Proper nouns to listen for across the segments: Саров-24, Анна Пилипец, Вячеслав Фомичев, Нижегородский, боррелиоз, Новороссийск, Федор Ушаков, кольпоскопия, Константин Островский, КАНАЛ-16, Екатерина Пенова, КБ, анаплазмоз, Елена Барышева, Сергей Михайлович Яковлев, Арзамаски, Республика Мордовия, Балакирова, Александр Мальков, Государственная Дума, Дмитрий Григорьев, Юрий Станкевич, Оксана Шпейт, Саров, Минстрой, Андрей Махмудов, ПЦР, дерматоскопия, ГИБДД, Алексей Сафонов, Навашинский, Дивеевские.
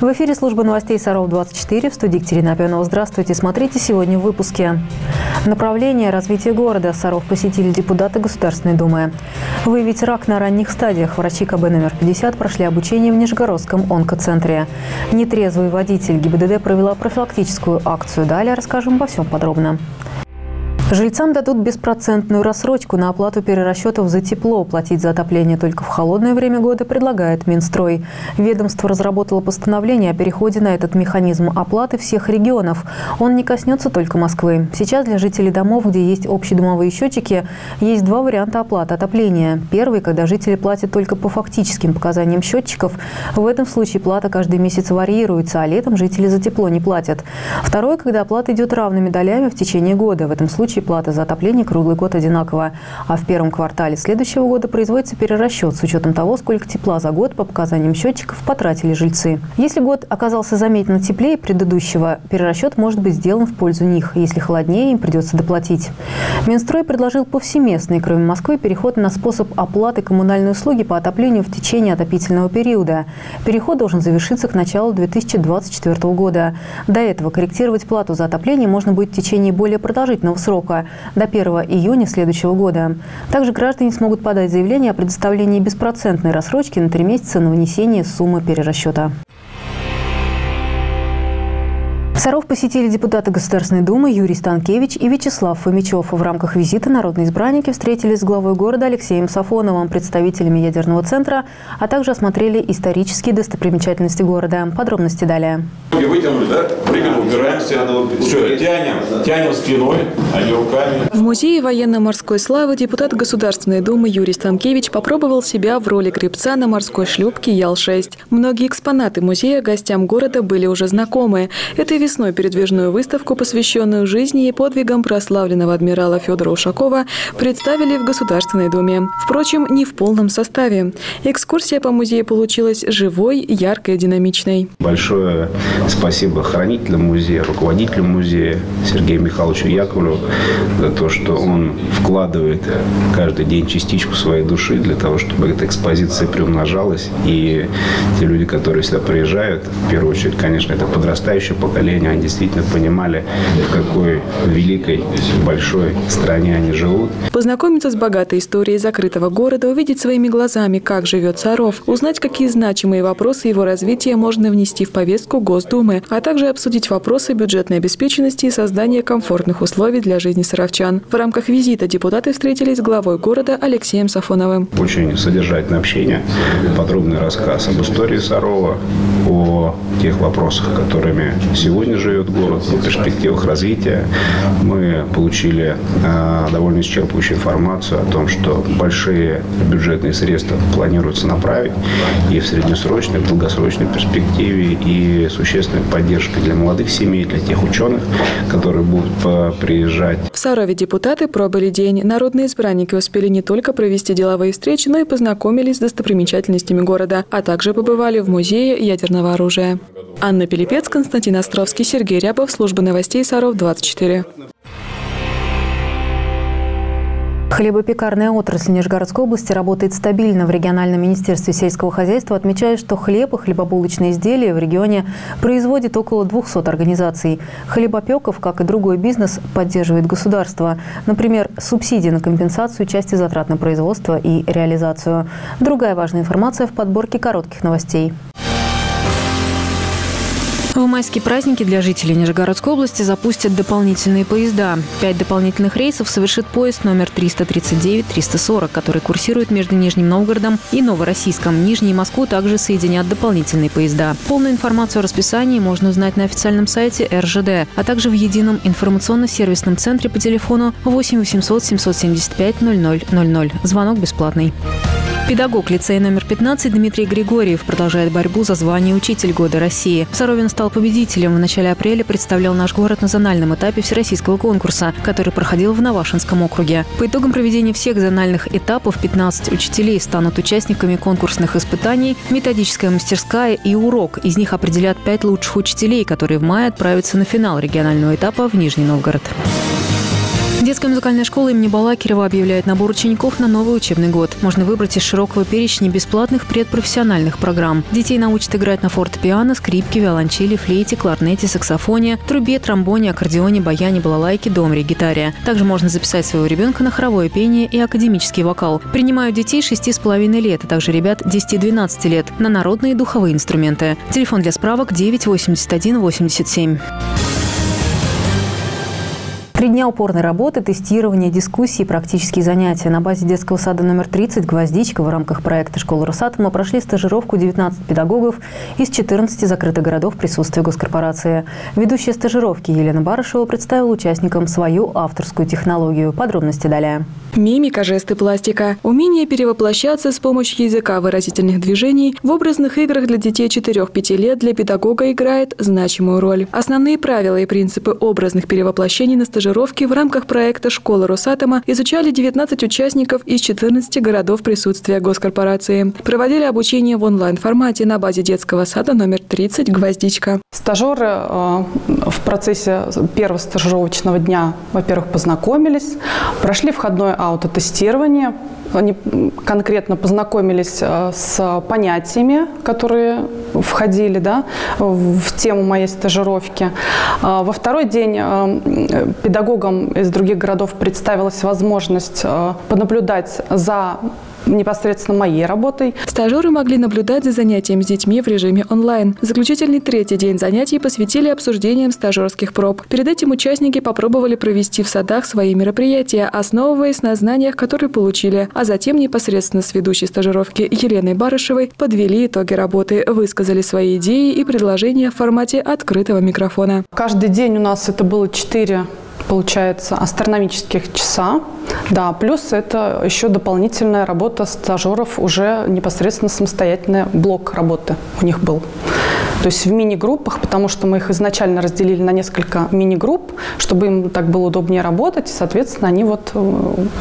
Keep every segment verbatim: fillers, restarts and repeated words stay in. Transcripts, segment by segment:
В эфире служба новостей Саров двадцать четыре, в студии Екатерина Пенова. Здравствуйте. Смотрите сегодня в выпуске. Направление развития города. Саров посетили депутаты Государственной Думы. Выявить рак на ранних стадиях. Врачи ка бэ номер пятьдесят прошли обучение в Нижегородском онкоцентре. Нетрезвый водитель. гэ и бэ дэ дэ провела профилактическую акцию. Далее расскажем обо всем подробно. Жильцам дадут беспроцентную рассрочку на оплату перерасчетов за тепло. Платить за отопление только в холодное время года предлагает Минстрой. Ведомство разработало постановление о переходе на этот механизм оплаты всех регионов. Он не коснется только Москвы. Сейчас для жителей домов, где есть общедомовые счетчики, есть два варианта оплаты отопления. Первый, когда жители платят только по фактическим показаниям счетчиков. В этом случае плата каждый месяц варьируется, а летом жители за тепло не платят. Второй, когда оплата идет равными долями в течение года. В этом случае плата за отопление круглый год одинакова. А в первом квартале следующего года производится перерасчет с учетом того, сколько тепла за год по показаниям счетчиков потратили жильцы. Если год оказался заметно теплее предыдущего, перерасчет может быть сделан в пользу них. Если холоднее, им придется доплатить. Минстрой предложил повсеместный, кроме Москвы, переход на способ оплаты коммунальной услуги по отоплению в течение отопительного периода. Переход должен завершиться к началу две тысячи двадцать четвёртого года. До этого корректировать плату за отопление можно будет в течение более продолжительного срока, до первого июня следующего года. Также граждане смогут подать заявление о предоставлении беспроцентной рассрочки на три месяца на внесение суммы перерасчета. Саров посетили депутаты Государственной Думы Юрий Станкевич и Вячеслав Фомичев. В рамках визита народные избранники встретились с главой города Алексеем Сафоновым, представителями ядерного центра, а также осмотрели исторические достопримечательности города. Подробности далее. И вытянули, да? Прыгали, убираемся, все, тянем, тянем спиной, а не руками. В музее военно-морской славы депутат Государственной Думы Юрий Станкевич попробовал себя в роли гребца на морской шлюпке Ял шесть. Многие экспонаты музея гостям города были уже знакомы. Это весной передвижную выставку, посвященную жизни и подвигам прославленного адмирала Федора Ушакова, представили в Государственной Думе. Впрочем, не в полном составе. Экскурсия по музею получилась живой, яркой, динамичной. Большое спасибо хранителям музея, руководителю музея Сергею Михайловичу Яковлеву за то, что он вкладывает каждый день частичку своей души для того, чтобы эта экспозиция приумножалась. И те люди, которые сюда приезжают, в первую очередь, конечно, это подрастающее поколение, они действительно понимали, в какой великой, большой стране они живут. Познакомиться с богатой историей закрытого города, увидеть своими глазами, как живет Саров, узнать, какие значимые вопросы его развития можно внести в повестку Госдумы, а также обсудить вопросы бюджетной обеспеченности и создания комфортных условий для жизни саровчан. В рамках визита депутаты встретились с главой города Алексеем Сафоновым. Очень содержательное общение, подробный рассказ об истории Сарова, о тех вопросах, которыми сегодня живет город, в перспективах развития. Мы получили э, довольно исчерпывающую информацию о том, что большие бюджетные средства планируется направить и в среднесрочной, в долгосрочной перспективе, и существенная поддержка для молодых семей, для тех ученых, которые будут приезжать. В Сарове депутаты пробыли день. Народные избранники успели не только провести деловые встречи, но и познакомились с достопримечательностями города, а также побывали в музее ядерного оружия. Анна Пилипец, Константин Островский, Сергей Рябов, служба новостей Саров двадцать четыре. Хлебопекарная отрасль Нижегородской области работает стабильно. В региональном министерстве сельского хозяйства отмечают, что хлеб и хлебобулочные изделия в регионе производит около двухсот организаций. Хлебопеков, как и другой бизнес, поддерживает государство. Например, субсидии на компенсацию части затрат на производство и реализацию. Другая важная информация в подборке коротких новостей. В майские праздники для жителей Нижегородской области запустят дополнительные поезда. Пять дополнительных рейсов совершит поезд номер триста тридцать девять триста сорок, который курсирует между Нижним Новгородом и Новороссийском. Нижний и Москву также соединят дополнительные поезда. Полную информацию о расписании можно узнать на официальном сайте эр же дэ, а также в едином информационно-сервисном центре по телефону восемь восемьсот семьсот семьдесят пять ноль ноль ноль ноль. Звонок бесплатный. Педагог лицея номер пятнадцать Дмитрий Григорьев продолжает борьбу за звание «Учитель года России». Саровин стал победителем. В начале апреля представлял наш город на зональном этапе всероссийского конкурса, который проходил в Навашинском округе. По итогам проведения всех зональных этапов пятнадцать учителей станут участниками конкурсных испытаний, методическая мастерская и урок. Из них определят пять лучших учителей, которые в мае отправятся на финал регионального этапа в Нижний Новгород. Детская музыкальная школа имени Балакирова объявляет набор учеников на новый учебный год. Можно выбрать из широкого перечня бесплатных предпрофессиональных программ. Детей научат играть на фортепиано, скрипке, виолончели, флейте, кларнете, саксофоне, трубе, тромбоне, аккордеоне, баяне, балалайке, домре, гитаре. Также можно записать своего ребенка на хоровое пение и академический вокал. Принимают детей шести с половиной лет, а также ребят десяти-двенадцати лет на народные и духовые инструменты. Телефон для справок девять восемьдесят один восемьдесят семь. Три дня упорной работы, тестирования, дискуссии, практические занятия. На базе детского сада номер тридцать «Гвоздичка» в рамках проекта «Школа Росатома» прошли стажировку девятнадцать педагогов из четырнадцати закрытых городов присутствия госкорпорации. Ведущая стажировки Елена Барышева представила участникам свою авторскую технологию. Подробности далее. Мимика, жесты, пластика. Умение перевоплощаться с помощью языка выразительных движений в образных играх для детей четырёх-пяти лет для педагога играет значимую роль. Основные правила и принципы образных перевоплощений на стажировке в рамках проекта «Школа Росатома» изучали девятнадцать участников из четырнадцати городов присутствия госкорпорации. Проводили обучение в онлайн-формате на базе детского сада номер тридцать «Гвоздичка». Стажеры в процессе первого стажировочного дня, во-первых, познакомились, прошли входное аутотестирование, они конкретно познакомились с понятиями, которые входили, да, в тему моей стажировки. Во второй день педагог Педагогам из других городов представилась возможность понаблюдать за непосредственно моей работой. Стажеры могли наблюдать за занятием с детьми в режиме онлайн. Заключительный третий день занятий посвятили обсуждениям стажерских проб. Перед этим участники попробовали провести в садах свои мероприятия, основываясь на знаниях, которые получили, а затем непосредственно с ведущей стажировки Еленой Барышевой подвели итоги работы, высказали свои идеи и предложения в формате открытого микрофона. Каждый день у нас это было четыре, получается, астрономических часа, да, плюс это еще дополнительная работа стажеров, уже непосредственно самостоятельный блок работы у них был. То есть в мини-группах, потому что мы их изначально разделили на несколько мини-групп, чтобы им так было удобнее работать. И, соответственно, они вот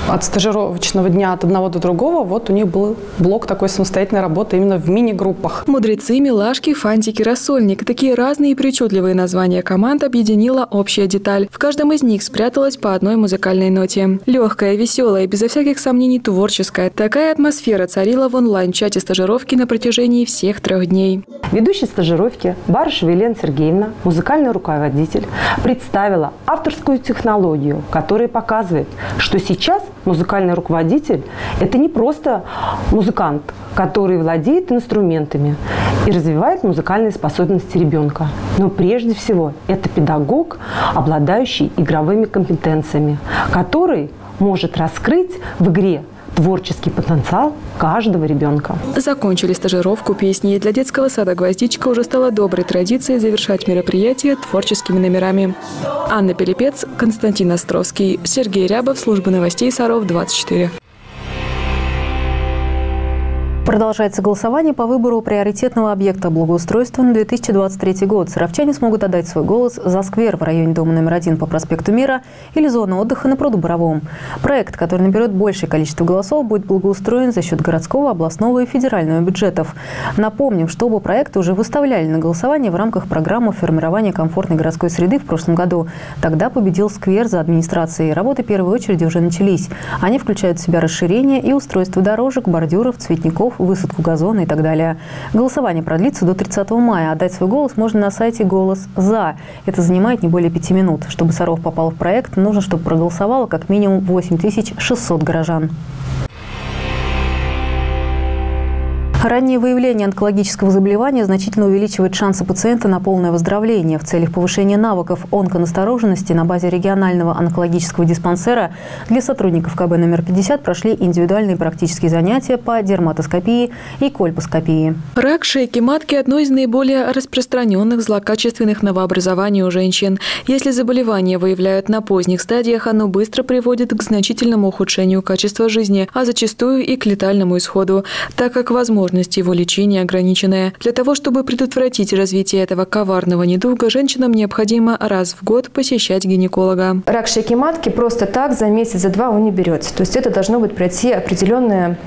от стажировочного дня от одного до другого, вот у них был блок такой самостоятельной работы именно в мини-группах. Мудрецы, милашки, фантики, рассольник. Такие разные и причудливые названия команд объединила общая деталь. В каждом из них спряталась по одной музыкальной ноте. Легкая, веселая, безо всяких сомнений творческая. Такая атмосфера царила в онлайн-чате стажировки на протяжении всех трех дней. Ведущий стажировки Барышева Елена Сергеевна, музыкальный руководитель, представила авторскую технологию, которая показывает, что сейчас музыкальный руководитель – это не просто музыкант, который владеет инструментами и развивает музыкальные способности ребенка, но прежде всего это педагог, обладающий игровыми компетенциями, который может раскрыть в игре творческий потенциал каждого ребенка. Закончили стажировку песни. Для детского сада «Гвоздичка» уже стала доброй традицией завершать мероприятие творческими номерами. Анна Пилипец, Константин Островский, Сергей Рябов, служба новостей Саров двадцать четыре. Продолжается голосование по выбору приоритетного объекта благоустройства на две тысячи двадцать третий год. Саровчане смогут отдать свой голос за сквер в районе дома номер один по проспекту Мира или зону отдыха на пруду Боровом. Проект, который наберет большее количество голосов, будет благоустроен за счет городского, областного и федерального бюджетов. Напомним, что оба проекта уже выставляли на голосование в рамках программы формирования комфортной городской среды в прошлом году. Тогда победил сквер за администрацией. Работы в первой очереди уже начались. Они включают в себя расширение и устройство дорожек, бордюров, цветников, высадку газона и так далее. Голосование продлится до тридцатого мая. Отдать свой голос можно на сайте «Голос за». Это занимает не более пяти минут. Чтобы Саров попал в проект, нужно, чтобы проголосовало как минимум восемь тысяч шестьсот горожан. Раннее выявление онкологического заболевания значительно увеличивает шансы пациента на полное выздоровление. В целях повышения навыков онконастороженности на базе регионального онкологического диспансера для сотрудников КБ номер пятьдесят прошли индивидуальные практические занятия по дерматоскопии и кольпоскопии. Рак шейки матки – одно из наиболее распространенных злокачественных новообразований у женщин. Если заболевание выявляют на поздних стадиях, оно быстро приводит к значительному ухудшению качества жизни, а зачастую и к летальному исходу, так как возможно возможность его лечения ограниченная. Для того, чтобы предотвратить развитие этого коварного недуга, женщинам необходимо раз в год посещать гинеколога. Рак шейки матки просто так за месяц, за два он не берется. То есть это должно быть пройти определенное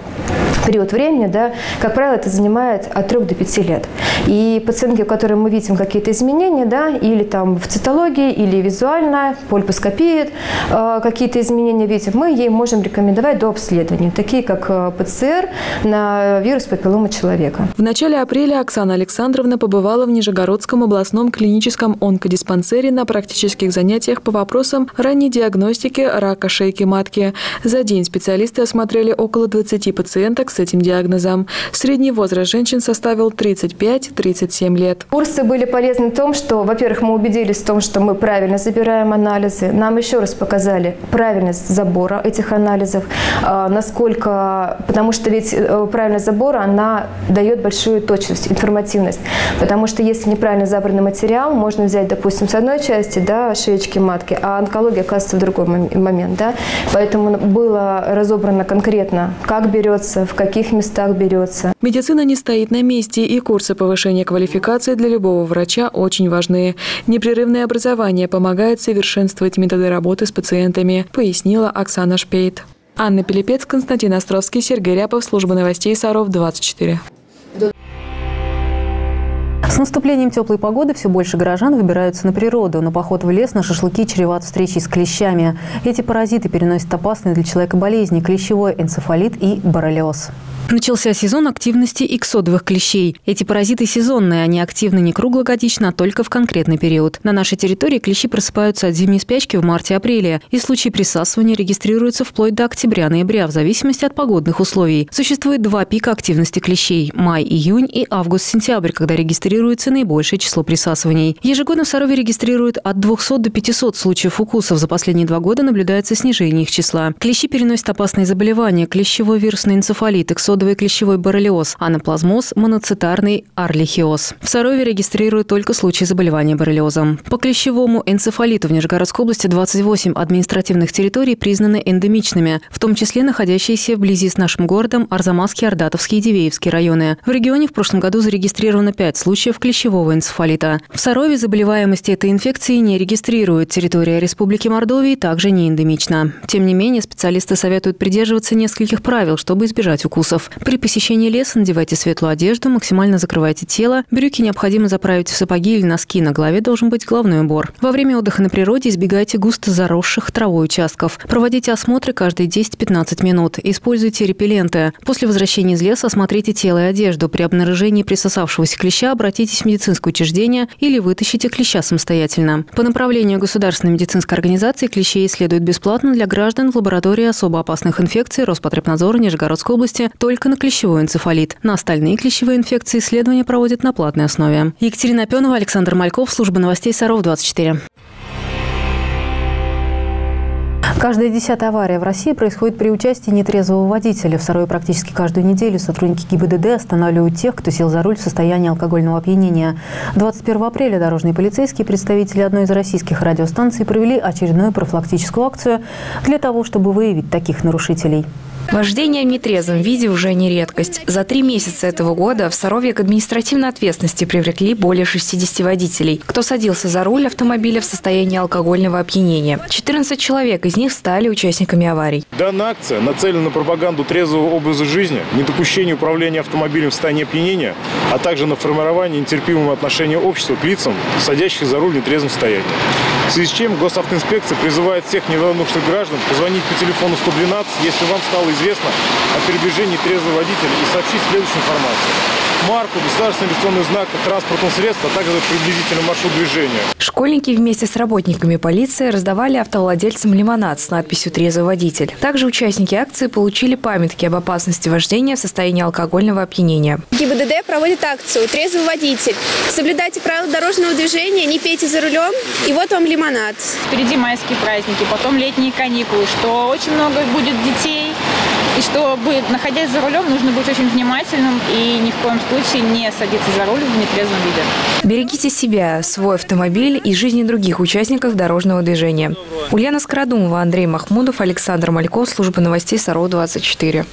период времени, да, как правило, это занимает от трёх до пяти лет. И пациентки, у которых мы видим какие-то изменения, да, или там в цитологии, или визуально, пульпоскопии, э, какие-то изменения видим, мы ей можем рекомендовать до обследования, такие как ПЦР на вирус папиллома человека. В начале апреля Оксана Александровна побывала в Нижегородском областном клиническом онкодиспансере на практических занятиях по вопросам ранней диагностики рака шейки матки. За день специалисты осмотрели около двадцати пациенток с этим диагнозом. Средний возраст женщин составил тридцать пять — тридцать семь лет. Курсы были полезны в том, что, во-первых, мы убедились в том, что мы правильно забираем анализы. Нам еще раз показали правильность забора этих анализов, насколько, потому что ведь правильность забора, она дает большую точность, информативность. Потому что если неправильно забранный материал, можно взять, допустим, с одной части, да, шеечки матки, а онкология оказывается в другой момент. Да? Поэтому было разобрано конкретно, как берется, в каких местах берется. Медицина не стоит на месте, и курсы повышения квалификации для любого врача очень важны. Непрерывное образование помогает совершенствовать методы работы с пациентами, пояснила Оксана Шпейт. Анна Пилипец, Константин Островский, Сергей Рябов, служба новостей Саров двадцать четыре. С наступлением теплой погоды все больше горожан выбираются на природу. Но поход в лес на шашлыки чреват встречей с клещами. Эти паразиты переносят опасные для человека болезни – клещевой энцефалит и боррелиоз. Начался сезон активности иксодовых клещей. Эти паразиты сезонные, они активны не круглогодично, а только в конкретный период. На нашей территории клещи просыпаются от зимней спячки в марте-апреле, и случаи присасывания регистрируются вплоть до октября-ноября в зависимости от погодных условий. Существует два пика активности клещей – май-июнь и август-сентябрь, когда регистрируется наибольшее число присасываний. Ежегодно в Сарове регистрируют от двухсот до пятисот случаев укусов. За последние два года наблюдается снижение их числа. Клещи переносят опасные заболевания – клещевой вирусный энцефалит, иксодовый клещевой боррелиоз, анаплазмоз, моноцитарный арлихиоз. В Сарове регистрируют только случаи заболевания боррелиозом. По клещевому энцефалиту в Нижегородской области двадцать восемь административных территорий признаны эндемичными, в том числе находящиеся вблизи с нашим городом Арзамаски, Ордатовский и Дивеевские районы. В регионе в прошлом году зарегистрировано пять случаев клещевого энцефалита. В Сарове заболеваемость этой инфекции не регистрируют. Территория Республики Мордовии также не эндемична. Тем не менее, специалисты советуют придерживаться нескольких правил, чтобы избежать укусов. При посещении леса надевайте светлую одежду, максимально закрывайте тело. Брюки необходимо заправить в сапоги или носки. На голове должен быть головной убор. Во время отдыха на природе избегайте густо заросших травой участков. Проводите осмотры каждые десять-пятнадцать минут. Используйте репелленты. После возвращения из леса осмотрите тело и одежду. При обнаружении присосавшегося клеща обратитесь в медицинское учреждение или вытащите клеща самостоятельно. По направлению Государственной медицинской организации клещей исследуют бесплатно для граждан в лаборатории особо опасных инфекций Роспотребнадзора Нижегородской области только на клещевой энцефалит. На остальные клещевые инфекции исследования проводят на платной основе. Екатерина Пенова, Александр Мальков, служба новостей Саров двадцать четыре. Каждая десятая авария в России происходит при участии нетрезвого водителя. В Сарове практически каждую неделю сотрудники ГИБДД останавливают тех, кто сел за руль в состоянии алкогольного опьянения. двадцать первого апреля дорожные полицейские и представители одной из российских радиостанций провели очередную профилактическую акцию для того, чтобы выявить таких нарушителей. Вождение в нетрезвом виде уже не редкость. За три месяца этого года в Сарове к административной ответственности привлекли более шестидесяти водителей, кто садился за руль автомобиля в состоянии алкогольного опьянения. четырнадцать человек из них стали участниками аварий. Данная акция нацелена на пропаганду трезвого образа жизни, недопущение управления автомобилем в состоянии опьянения, а также на формирование нетерпимого отношения общества к лицам, садящих за руль в нетрезвом состоянии. В связи с чем госавтоинспекция призывает всех неравнодушных граждан позвонить по телефону сто двенадцать, если вам стало известно о передвижении трезвого водителя, и сообщить следующую информацию. Марку, государственный регистрационный знак транспортного средства, а также приблизительный маршрут движения. Школьники вместе с работниками полиции раздавали автовладельцам лимонад с надписью «Трезвый водитель». Также участники акции получили памятки об опасности вождения в состоянии алкогольного опьянения. ГИБДД проводит акцию «Трезвый водитель». Соблюдайте правила дорожного движения, не пейте за рулем, и вот вам лимонад. Впереди майские праздники, потом летние каникулы, что очень много будет детей. И чтобы, находясь за рулем, нужно быть очень внимательным и ни в коем случае не садиться за руль в нетрезвом виде. Берегите себя, свой автомобиль и жизни других участников дорожного движения. Ульяна Скородумова, Андрей Махмудов, Александр Мальков, служба новостей Саров двадцать четыре.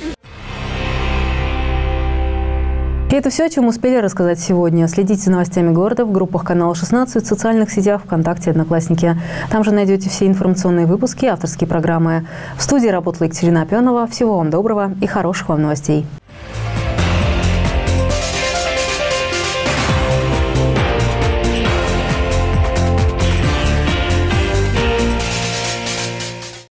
И это все, о чем успели рассказать сегодня. Следите за новостями города в группах канала шестнадцать, в социальных сетях ВКонтакте, Одноклассники. Там же найдете все информационные выпуски, авторские программы. В студии работала Екатерина Пенова. Всего вам доброго и хороших вам новостей.